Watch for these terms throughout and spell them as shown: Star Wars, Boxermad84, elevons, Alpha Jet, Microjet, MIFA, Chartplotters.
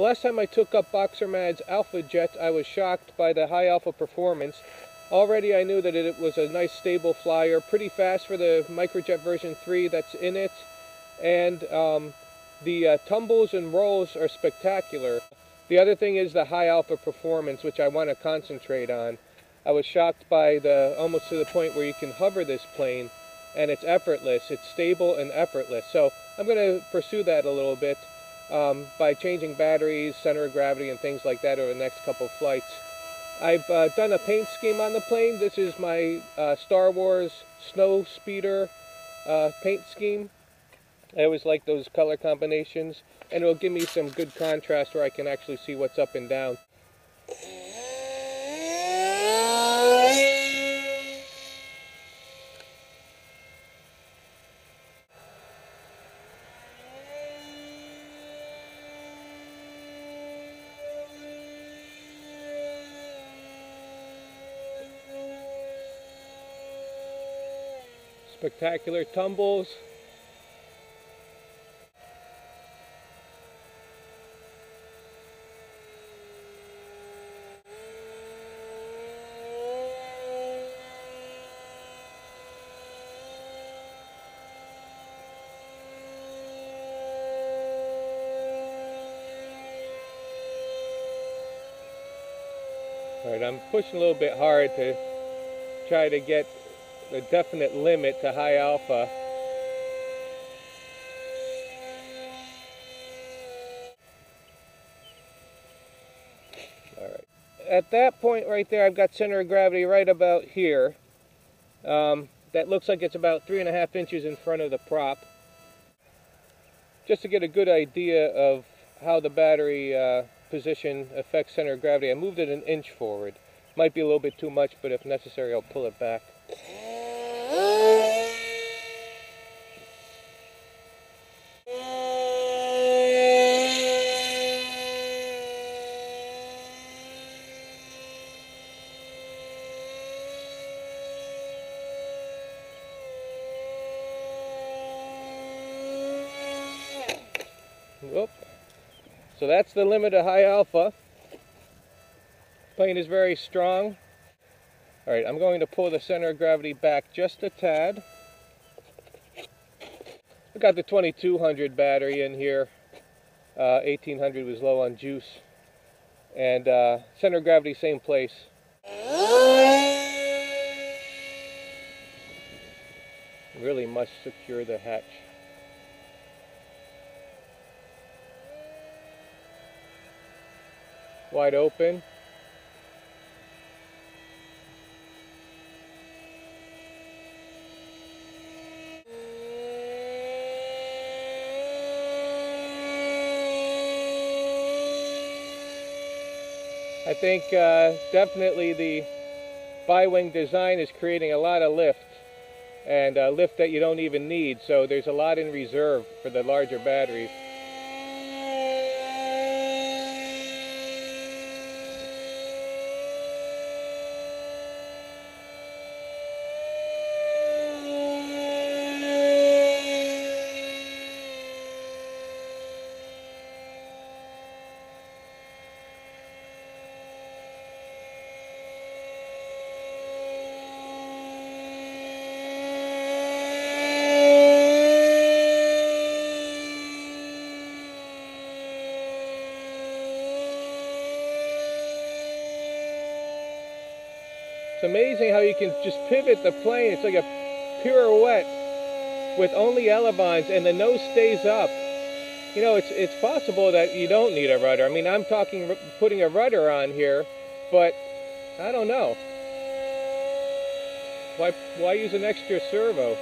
The last time I took up Boxermad's Alpha Jet, I was shocked by the high alpha performance. Already I knew that it was a nice stable flyer, pretty fast for the Microjet version 3 that's in it, and the tumbles and rolls are spectacular. The other thing is the high alpha performance, which I want to concentrate on. I was shocked by the, almost to the point where you can hover this plane, and it's effortless. It's stable and effortless. So I'm going to pursue that a little bit by changing batteries, center of gravity, and things like that over the next couple of flights. I've done a paint scheme on the plane. This is my Star Wars Snow Speeder paint scheme. I always like those color combinations, and it'll give me some good contrast where I can actually see what's up and down. Spectacular tumbles. Alright, I'm pushing a little bit hard to try to get a definite limit to high alpha. All right. At that point right there, I've got center of gravity right about here. That looks like it's about 3.5 inches in front of the prop. Just to get a good idea of how the battery position affects center of gravity, I moved it 1 inch forward. Might be a little bit too much, but if necessary, I'll pull it back. Whoop. So that's the limit of high alpha. Plane is very strong. All right, I'm going to pull the center of gravity back just a tad. I've got the 2200 battery in here. 1800 was low on juice. And center of gravity, same place. Really must secure the hatch. Wide open. I think definitely the bi-wing design is creating a lot of lift, and lift that you don't even need, so there's a lot in reserve for the larger batteries. It's amazing how you can just pivot the plane. It's like a pirouette with only elevons, and the nose stays up. You know, it's possible that you don't need a rudder. I mean, I'm talking putting a rudder on here, but I don't know. Why use an extra servo?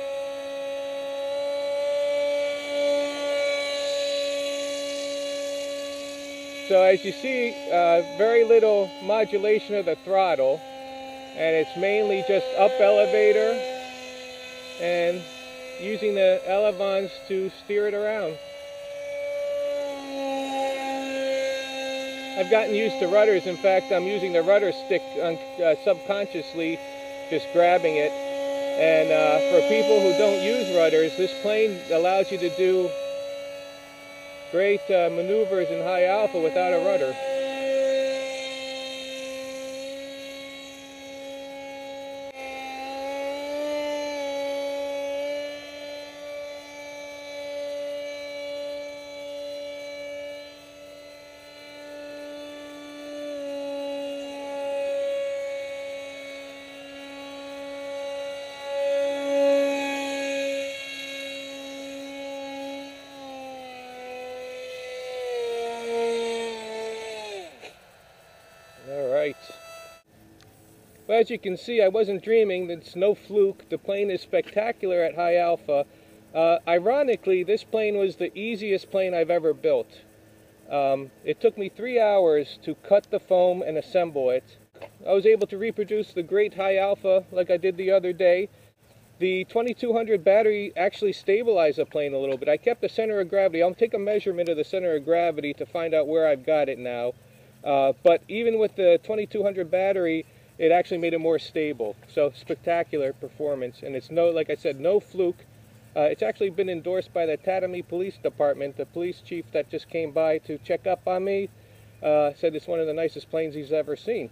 So as you see, very little modulation of the throttle. And it's mainly just up elevator and using the elevons to steer it around. I've gotten used to rudders. In fact, I'm using the rudder stick subconsciously, just grabbing it. And for people who don't use rudders, this plane allows you to do Great maneuvers in high alpha without a rudder. Well, as you can see, I wasn't dreaming. It's no fluke. The plane is spectacular at high alpha. Ironically, this plane was the easiest plane I've ever built. It took me 3 hours to cut the foam and assemble it. I was able to reproduce the great high alpha like I did the other day. The 2200 battery actually stabilized the plane a little bit. I kept the center of gravity. I'll take a measurement of the center of gravity to find out where I've got it now. But even with the 2200 battery, it actually made it more stable. So spectacular performance, and it's no, like I said, no fluke. It's actually been endorsed by the Tatami Police Department. The police chief that just came by to check up on me said it's one of the nicest planes he's ever seen.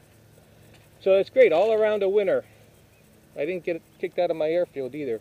So it's great, all around a winner. I didn't get kicked out of my airfield either.